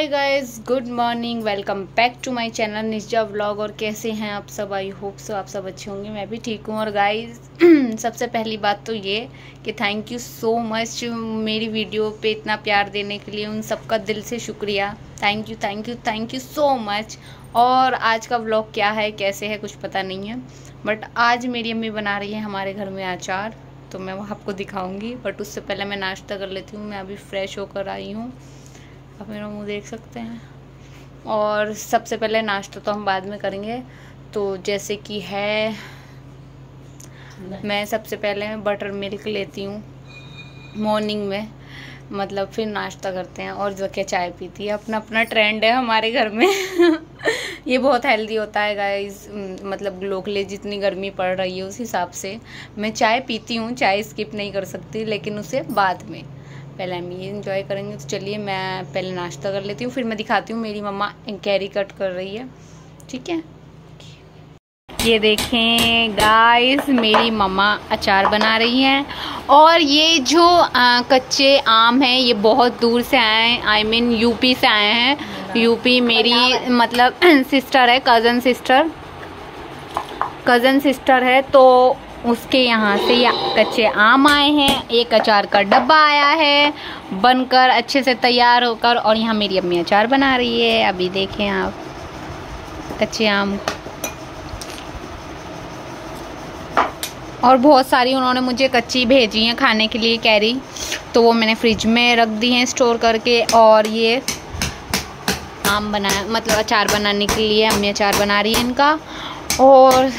Hi guys, good morning. Welcome back to my channel Nishja vlog. और कैसे हैं आप सब? आई होप सो आप सब अच्छे होंगे, मैं भी ठीक हूँ। और गाइज़ सबसे पहली बात तो ये कि थैंक यू सो मच मेरी वीडियो पे इतना प्यार देने के लिए, उन सबका दिल से शुक्रिया। Thank you thank you thank you so much. और आज का व्लॉग क्या है, कैसे है, कुछ पता नहीं है, बट आज मेरी अम्मी बना रही है हमारे घर में अचार, तो मैं वो आपको दिखाऊँगी। बट उससे पहले मैं नाश्ता कर लेती हूँ। मैं अभी फ्रेश होकर आई हूँ, आप मेरा मुंह देख सकते हैं। और सबसे पहले नाश्ता तो हम बाद में करेंगे। तो जैसे कि है, मैं सबसे पहले बटर मिल्क लेती हूँ मॉर्निंग में, मतलब फिर नाश्ता करते हैं। और जबकि चाय पीती है, अपना अपना ट्रेंड है हमारे घर में ये बहुत हेल्दी होता है गाइस, मतलब लोकली जितनी गर्मी पड़ रही है उस हिसाब से। मैं चाय पीती हूँ, चाय स्किप नहीं कर सकती, लेकिन उसे बाद में, पहले हम ये इन्जॉय करेंगे। तो चलिए मैं पहले नाश्ता कर लेती हूँ, फिर मैं दिखाती हूँ। मेरी मम्मा कैरी कट कर रही है, ठीक है। ये देखें गाइस, मेरी मम्मा अचार बना रही हैं। और ये जो कच्चे आम हैं, ये बहुत दूर से आए हैं, आई मीन यूपी से आए हैं। यूपी मेरी मतलब सिस्टर है, कज़न सिस्टर है, तो उसके यहाँ से ये कच्चे आम आए हैं। एक अचार का डब्बा आया है बनकर, अच्छे से तैयार होकर। और यहाँ मेरी अम्मी अचार बना रही है। अभी देखें आप कच्चे आम। और बहुत सारी उन्होंने मुझे कच्ची भेजी हैं खाने के लिए कैरी, तो वो मैंने फ्रिज में रख दी हैं स्टोर करके। और ये आम बनाया, मतलब अचार बनाने के लिए अम्मी अचार बना रही है इनका। और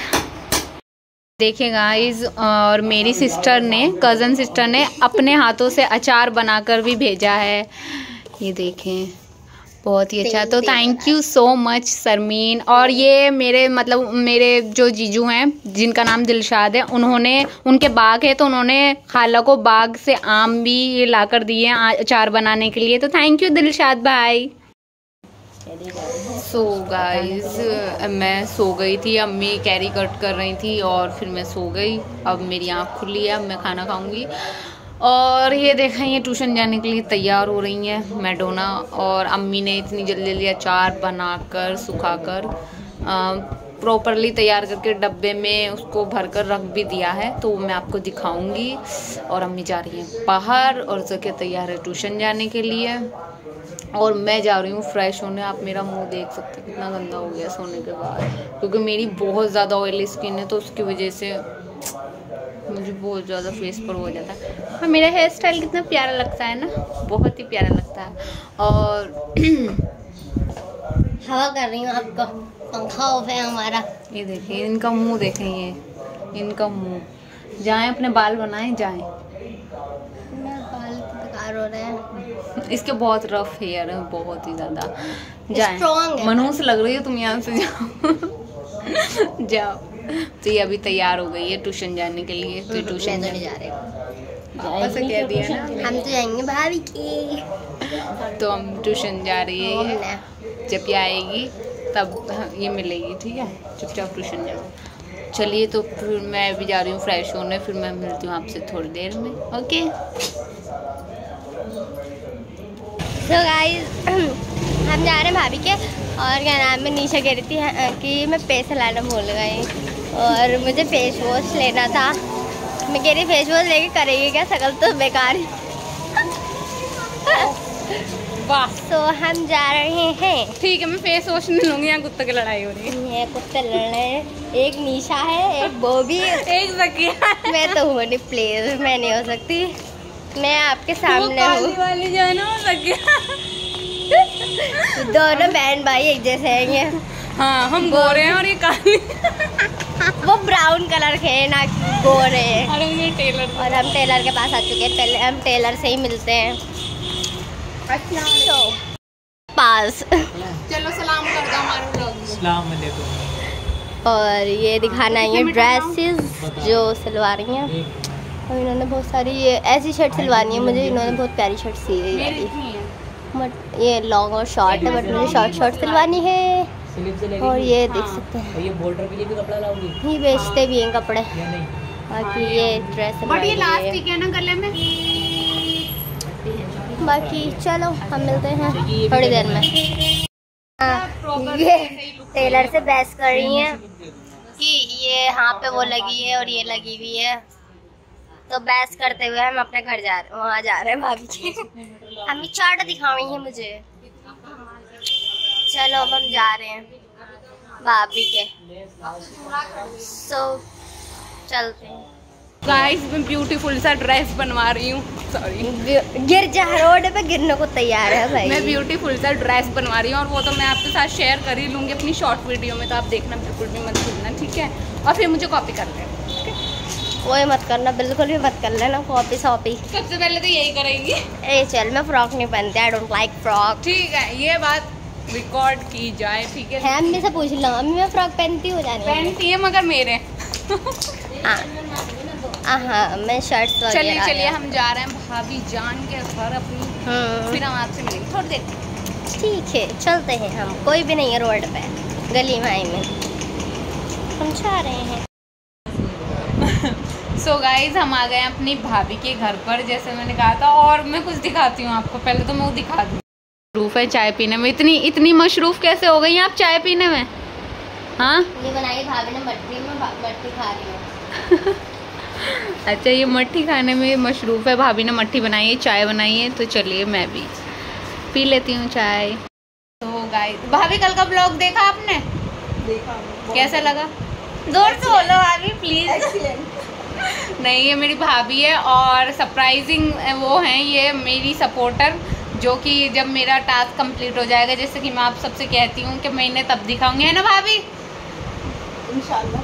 देखें गाइज, और मेरी सिस्टर ने, कज़न सिस्टर ने अपने हाथों से अचार बनाकर भी भेजा है। ये देखें, बहुत ही अच्छा। तो thank you so much Sarmeen. और ये मेरे मतलब मेरे जो जीजू हैं, जिनका नाम दिलशाद है, उन्होंने, उनके बाग है, तो उन्होंने खाला को बाग से आम भी लाकर दिए हैं अचार बनाने के लिए। तो थैंक यू दिलशाद भाई। सो गाइज, मैं सो गई थी, अम्मी कैरी कट कर रही थी और फिर मैं सो गई। अब मेरी आँख खुली है, अब मैं खाना खाऊंगी। और ये देखें, ये ट्यूशन जाने के लिए तैयार हो रही हैं मैडोना। और अम्मी ने इतनी जल्दी जल्दी अचार बनाकर, सुखाकर, प्रॉपरली तैयार करके डब्बे में उसको भरकर रख भी दिया है, तो मैं आपको दिखाऊंगी। और अम्मी जा रही हैं बाहर, और जगह तैयार है ट्यूशन जाने के लिए। और मैं जा रही हूँ फ्रेश होने। आप मेरा मुंह देख सकते हैं कितना गंदा हो गया सोने के बाद, क्योंकि मेरी बहुत ज़्यादा ऑयली स्किन है, तो उसकी वजह से मुझे बहुत ज़्यादा फेस पर हो जाता है। और मेरा हेयर स्टाइल कितना प्यारा लगता है ना, बहुत ही प्यारा लगता है। और हवा कर रही हूँ, आपका पंखा ऑफ है हमारा। ये देखिए इनका मुंह, देखें ये इनका मुंह। जाएं अपने बाल बनाएं, जाएं। मेरा बाल बेकार हो रहा है, इसके बहुत रफ हेयर है, बहुत ही ज़्यादा। जाएं, मनहूस लग रही है तुम, यहाँ से जाओ जाओ। तो ये अभी तैयार हो गई है ट्यूशन जाने के लिए। तो ट्यूशन जाने जा रहे हैं, वापस से कह दिया ना, हम तो जाएंगे भाभी की। तो हम ट्यूशन जा रही है, जब ये आएगी तब ये मिलेगी, ठीक है। चुपचाप ट्यूशन जाओ। चलिए, तो फिर मैं भी जा रही हूँ फ्रेश होने, फिर मैं मिलती हूँ आपसे थोड़ी देर में। ओके तो गाइस, हम जा रहे हैं भाभी के। और क्या नाम है, निशा कह रही थी कि मैं पैसे लाना भूल गई और मुझे फेस वॉश लेना था। मैं कह रही फेस वॉश लेके करेगी क्या, शकल तो बेकार है। तो हम जा रहे हैं, ठीक है। मैं फेस वॉश नहीं लूंगी, यहाँ कुत्ते की लड़ाई हो रही है। कुत्ते लड़ रहे हैं, एक निशा है, एक बॉबी, एक जकिया। मैं तो हूँ नहीं, प्लीज मैं नहीं हो सकती, मैं आपके सामने हूँ। दोनों बहन भाई एक जैसे हैं। हाँ, हम गोरे हैं और ये काली वो ब्राउन कलर के हैं, ना गोरे हैं। और हम टेलर के पास आ चुके हैं, पहले हम टेलर से ही मिलते हैं। तो पास चलो सलाम कर दो हमारे व्लॉग। सलाम अलैकुम। और ये दिखाना है ड्रेसेस जो सिलवा रही हैं। और इन्होंने बहुत सारी ये ऐसी शर्ट सिलवानी है मुझे, इन्होंने बहुत प्यारी शर्ट सी है। बट ये लॉन्ग और शॉर्ट है, बट मुझे शॉर्ट शॉर्ट सिलवानी है। और ये देख सकते हैं, ये बॉर्डर के लिए भी कपड़ा लाऊंगी, ये बेचते भी हैं कपड़े। बाकी ये ड्रेस, बट ये लास्ट है ना गले में, बाकी चलो हम मिलते हैं थोड़ी देर में। ये टेलर से बहस कर रही हैं कि ये यहाँ पे वो लगी है और ये लगी हुई है, तो बहस करते हुए हम अपने घर जा रहे, वहाँ जा रहे हैं भाभी के। हमें चार्ट दिखाई है मुझे। चलो अब हम जा रहे हैं भाभी के, सो चलते हैं। गाइस मैं ब्यूटीफुल सा ड्रेस बनवा रही हूँ, सॉरी गिर जा, रोड पे गिरने को तैयार है भाई। मैं ब्यूटीफुल सा ड्रेस बनवा रही हूँ और वो तो मैं आपके साथ शेयर कर ही लूँगी अपनी शॉर्ट वीडियो में, तो आप देखना बिल्कुल भी मत भूलना, ठीक है? और फिर मुझे कॉपी कर लेना, ठीक है? वही मत करना, बिल्कुल भी मत कर लेना कॉपी शॉपी। सबसे पहले तो यही करेंगी। ए चल, मैं फ्रॉक नहीं पहनती, आई डोंट लाइक फ्रॉक, ठीक है? ये बात रिकॉर्ड की जाए, ठीक है? अम्मी से पूछ लो, अम्मी मैं फ्रॉक पहनती हूँ, पहनती है मगर मेरे। हाँ मैं शर्ट्स। चलिए चलिए हम जा रहे हैं भाभी जान के घर अपनी, फिर हम आपसे मिलेंगे थोड़ी देर, ठीक है? चलते हैं हम, कोई भी नहीं है रोड पे, गली भाई में हम जा रहे हैं। सो गाइज हम आ गए हैं अपनी भाभी के घर पर, जैसे मैंने कहा था, और मैं कुछ दिखाती हूँ आपको। पहले तो मैं वो दिखा दूँ। मशरूफ़ है चाय पीने में। इतनी मशरूफ़ कैसे हो गई आप चाय पीने में? हाँ बनाई भाभी ने मटरी में, मटरी खा रही हूँ। अच्छा, ये मट्ठी खाने में मशरूफ़ है। भाभी ने मट्ठी बनाई है, चाय बनाई है, तो चलिए मैं भी पी लेती हूँ चाय। तो गाइस भाभी कल का ब्लॉग देखा आपने? देखा। कैसा लगा? जोर से बोलो भाभी प्लीज़। नहीं, ये मेरी भाभी है और सरप्राइजिंग वो हैं, ये मेरी सपोर्टर, जो कि जब मेरा टास्क कंप्लीट हो जाएगा, जैसे कि मैं आप सबसे कहती हूँ कि मैं इन्हें तब दिखाऊँगी, है ना भाभी? इंशाल्लाह।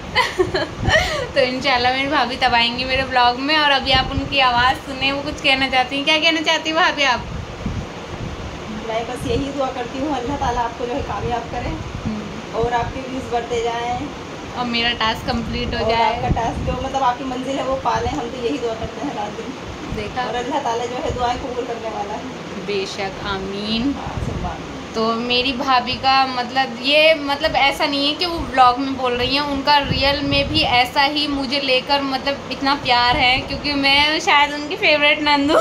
तो इंशाल्लाह मेरी भाभी तब आएंगी मेरे ब्लॉग में। और अभी आप उनकी आवाज़ सुने, वो कुछ कहना चाहती हैं। क्या कहना चाहती हैं भाभी आप? मैं बस यही दुआ करती हूँ, अल्लाह ताला आपको जो है कामयाब करें और आपके व्यूज़ बढ़ते जाएं और मेरा टास्क कंप्लीट हो जाए, आपका टास्क जो मतलब आपकी मंजिल है वो पालें। हम तो यही दुआ करते हैं हर दिन, देखा? और अल्लाह ताला जो है दुआएं कबूल करने वाला है, बेशक। आमीन। तो मेरी भाभी का मतलब ये मतलब ऐसा नहीं है कि वो ब्लॉग में बोल रही हैं, उनका रियल में भी ऐसा ही मुझे लेकर मतलब इतना प्यार है, क्योंकि मैं शायद उनकी फेवरेट नंदू।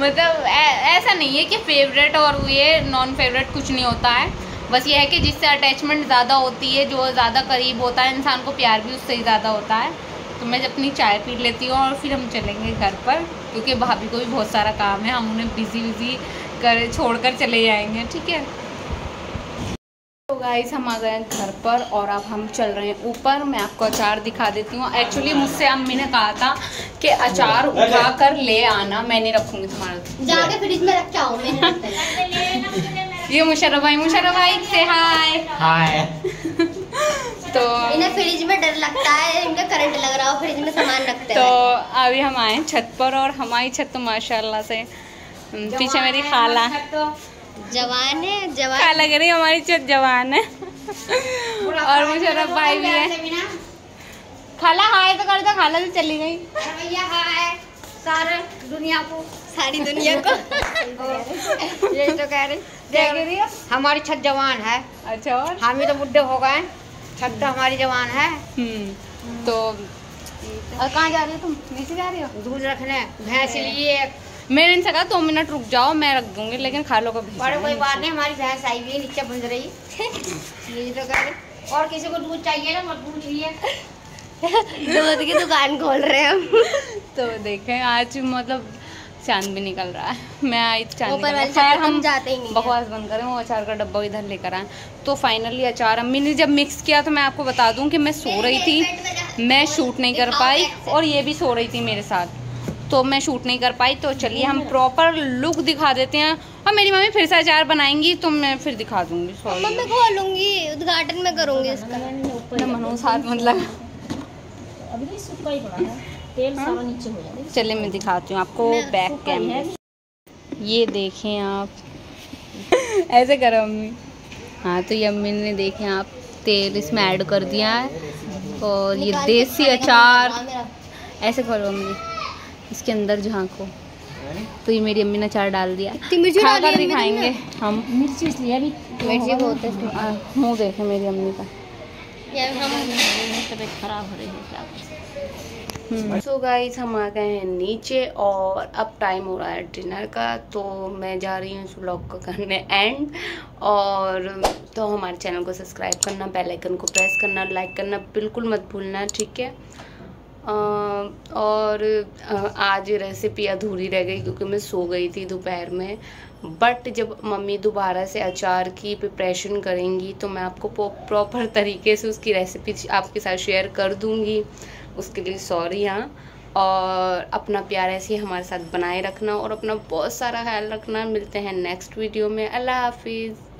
मतलब ऐसा नहीं है कि फेवरेट और ये नॉन फेवरेट कुछ नहीं होता है, बस ये है कि जिससे अटैचमेंट ज़्यादा होती है, जो ज़्यादा करीब होता है इंसान को, प्यार भी उससे ही ज़्यादा होता है। तो मैं अपनी चाय पी लेती हूँ और फिर हम चलेंगे घर पर, क्योंकि भाभी को भी बहुत सारा काम है, हम उन्हें बिजी कर छोड़ कर चले जाएंगे, ठीक है? तो गाइस हम आ गए हैं घर पर और अब हम चल रहे हैं ऊपर। मैं आपको अचार दिखा देती हूँ। एक्चुअली मुझसे अम्मी ने कहा था कि अचार उठा कर ले आना, मैं नहीं रखूँगी तुम्हारा, जाके फ्रिज में रख के आओ। ये मुशर्रफ भाई, मुशर्रफ भाई से हाय हाय। तो इन्हें फ्रिज में डर लगता है, इनका करंट लग रहा हो, फ्रिज में सामान रखते हैं। तो अभी हम आए छत पर और हमारी छत तो माशाल्लाह से, पीछे मेरी खाला तो जवान है, जवान क्या लग रही है, हमारी छत जवान है। और मुशर्रफ भाई भी है। खाला हाय तो कर दो, खाला तो चली गई। भैया हाय सारे दुनिया को, सारी दुनिया को। यही तो कह रही, देख रही हो हमारी छत जवान है। अच्छा, और हम ही तो बुढ़े हो गए, छत तो हमारी जवान है। तो और कहाँ जा रही हो तुम? नीचे जा रही हो दूध रखने? भैंस लिए मैंने इनसे कहा 2 मिनट रुक जाओ, मैं रख दूंगी, लेकिन खा लो कभी। बड़े कोई बात नहीं, हमारी भैंस आई हुई है नीचे बंद रही। ये तो कह रही, और किसी को दूध चाहिए ना मत पूछिए। दूध की दुकान खोल रहे हैं हम। तो देखें आज मतलब चांद भी निकल रहा है, मैं आई चांद। खैर हम जाते ही नहीं, बकवास बंद करें, वो अचार का डब्बा इधर लेकर आए। तो फाइनली अचार अम्मी ने जब मिक्स किया, तो मैं आपको बता दूं कि मैं सो रही थी, मैं शूट नहीं कर पाई, और ये भी सो रही थी मेरे साथ, तो मैं शूट नहीं कर पाई। तो चलिए हम प्रॉपर लुक दिखा देते हैं, और मेरी मम्मी फिर से अचार बनाएंगी तो मैं फिर दिखा दूंगी। मैं खोलूंगी, उद्घाटन में करूँगी इसका। मनोज हाथ मत लगा, तेल सारा नीचे हो जाएगा। चलिए मैं दिखाती हूँ आपको बैक कैमरे। ये देखें आप। ऐसे करो अम्मी। हाँ तो ये अम्मी ने देखें आप तेल इसमें ऐड कर दिया है, और ये देसी अचार ऐसे करो अम्मी, इसके अंदर झांको। तो ये मेरी अम्मी ने अचार डाल दिया, खाकर दिखाएंगे हम। मिर्ची बहुत है, मुँह देखें मेरी अम्मी का। तबीयत खराब हो रही है क्या। सो गाइस हम आ गए हैं नीचे और अब टाइम हो रहा है डिनर का, तो मैं जा रही हूँ इस व्लॉग को करने एंड। और तो हमारे चैनल को सब्सक्राइब करना, बेल आइकन को प्रेस करना, लाइक करना बिल्कुल मत भूलना, ठीक है। और आज रेसिपी अधूरी रह गई क्योंकि मैं सो गई थी दोपहर में, बट जब मम्मी दोबारा से अचार की प्रिपरेशन करेंगी तो मैं आपको प्रॉपर तरीके से उसकी रेसिपी आपके साथ शेयर कर दूंगी। उसके लिए सॉरी हाँ। और अपना प्यार ऐसे ही हमारे साथ बनाए रखना और अपना बहुत सारा ख्याल रखना। मिलते हैं नेक्स्ट वीडियो में। अल्लाह हाफिज़।